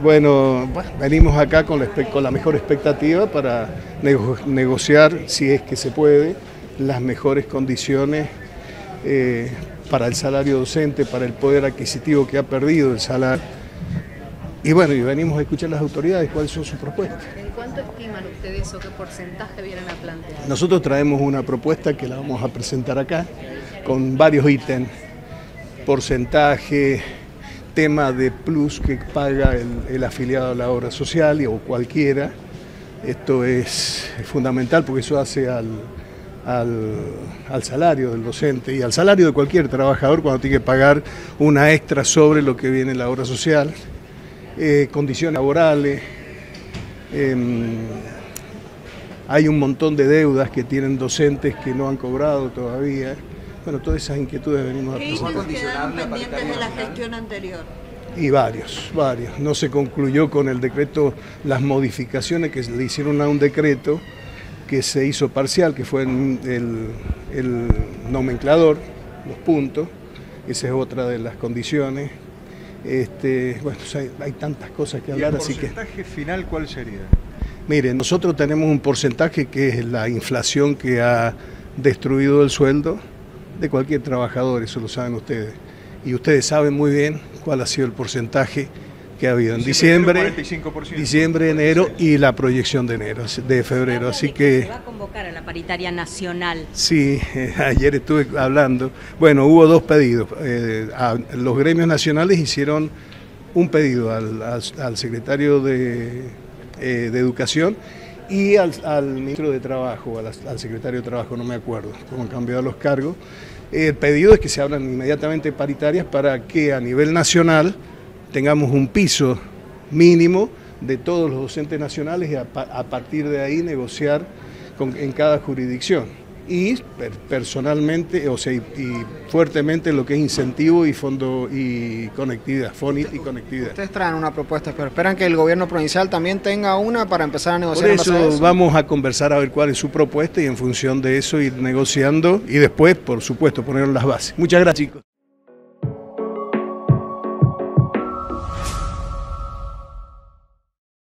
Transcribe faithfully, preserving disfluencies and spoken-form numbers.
Bueno, bueno, venimos acá con la, con la mejor expectativa para nego negociar, si es que se puede, las mejores condiciones eh, para el salario docente, para el poder adquisitivo que ha perdido el salario. Y bueno, y venimos a escuchar a las autoridades cuáles son sus propuestas. ¿En cuánto estiman ustedes o qué porcentaje vienen a plantear? Nosotros traemos una propuesta que la vamos a presentar acá, con varios ítems, porcentaje, tema de plus que paga el, el afiliado a la obra social o cualquiera. Esto es fundamental porque eso hace al, al, al salario del docente y al salario de cualquier trabajador cuando tiene que pagar una extra sobre lo que viene en la obra social, eh, condiciones laborales. Eh, hay un montón de deudas que tienen docentes que no han cobrado todavía. Bueno, todas esas inquietudes venimos a presentar. ¿Qué quedaron pendientes de la gestión anterior? Y varios, varios. No se concluyó con el decreto, las modificaciones que le hicieron a un decreto que se hizo parcial, que fue el, el nomenclador, los puntos. Esa es otra de las condiciones. Este, bueno, o sea, hay tantas cosas que hablar, así que... ¿Y el porcentaje final cuál sería? Miren, nosotros tenemos un porcentaje que es la inflación que ha destruido el sueldo de cualquier trabajador, eso lo saben ustedes. Y ustedes saben muy bien cuál ha sido el porcentaje que ha habido en diciembre, diciembre, enero y la proyección de enero, de febrero. Así que se va a convocar a la paritaria nacional. Sí, ayer estuve hablando. Bueno, hubo dos pedidos. Eh, a, los gremios nacionales hicieron un pedido al, al, al secretario de, eh, de Educación y al, al ministro de Trabajo, al, al secretario de Trabajo, no me acuerdo, como han cambiado los cargos. El pedido es que se abran inmediatamente paritarias para que a nivel nacional tengamos un piso mínimo de todos los docentes nacionales y a, a partir de ahí negociar con, en cada jurisdicción. Y per, personalmente, o sea, y, y fuertemente lo que es incentivo y fondo y conectividad, FONIT y conectividad. Ustedes traen una propuesta, pero esperan que el gobierno provincial también tenga una para empezar a negociar. Por eso, en eso vamos a conversar a ver cuál es su propuesta y en función de eso ir negociando y después, por supuesto, poner las bases. Muchas gracias, chicos.